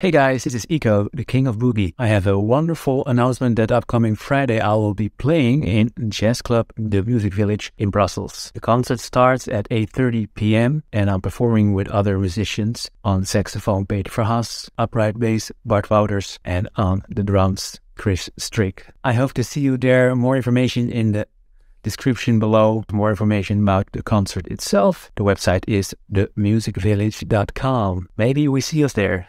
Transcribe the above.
Hey guys, this is Eeco, the King of Boogie. I have a wonderful announcement that upcoming Friday I will be playing in Jazz Club The Music Village in Brussels. The concert starts at 8:30 p.m. and I'm performing with other musicians on saxophone Peter Verhas, upright bass Bart Wouters and on the drums Chris Strik. I hope to see you there. More information in the description below. More information about the concert itself. The website is themusicvillage.com. Maybe we see us there.